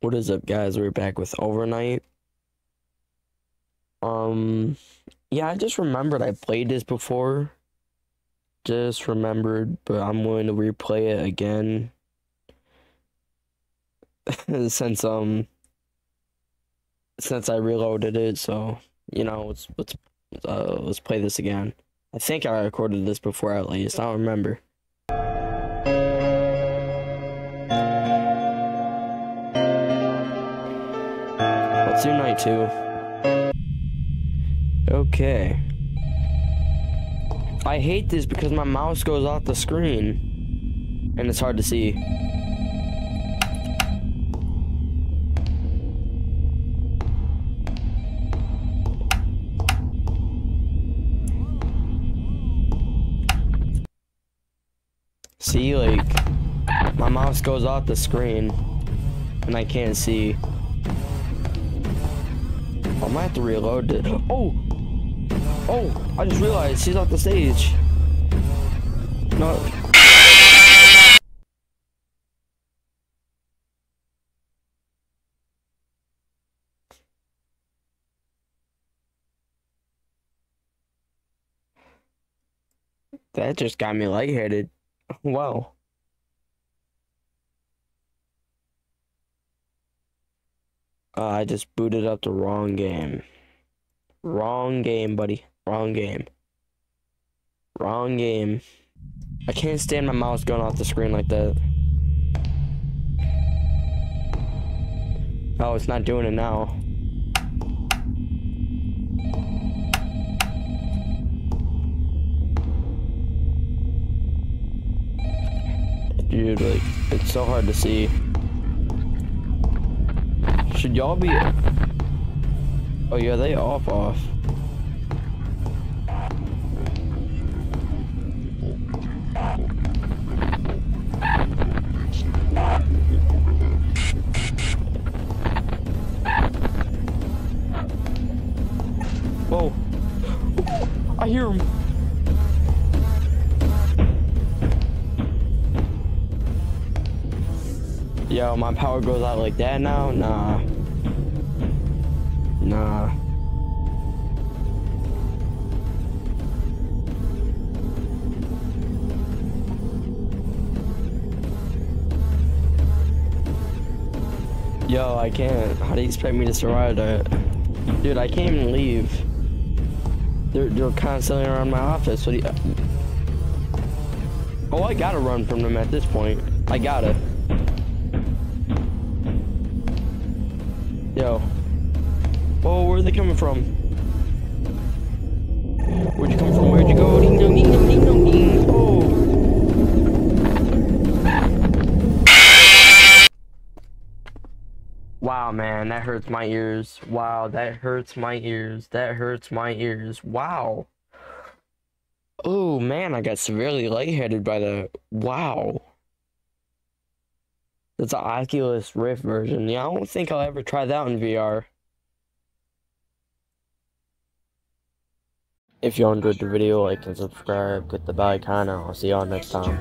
What is up, guys? We're back with Overnight. Yeah, I just remembered I played this before. Just remembered, but I'm willing to replay it again. Since I reloaded it, so, you know, let's play this again. I think I recorded this before, at least. I don't remember. Let's do night two. Okay. I hate this because my mouse goes off the screen and it's hard to see. See, like, my mouse goes off the screen and I can't see. I might have to reload it. Oh, I just realized she's off the stage. No. That just got me lightheaded. Wow. I just booted up the wrong game. Wrong game, buddy. Wrong game. Wrong game. I can't stand my mouse going off the screen like that. Oh, it's not doing it now. Dude, like, it's so hard to see. Should y'all be... Oh yeah, they off. Whoa. I hear him. Yo, my power goes out like that now? Nah. Yo, I can't. How do you expect me to survive that? Dude, I can't even leave. They're constantly around my office. What do you... Oh, I gotta run from them at this point. I gotta. Yo. Oh, where are they coming from? Where'd you come from? Where'd you go? Ding dong, ding dong, ding dong, ding. Oh. Wow, man, that hurts my ears. Wow, that hurts my ears. That hurts my ears. Wow. Oh, man, I got severely lightheaded by the... Wow. It's an Oculus Rift version. Yeah, I don't think I'll ever try that in VR. If you enjoyed the video, like and subscribe, click the bell icon, and I'll see y'all next time.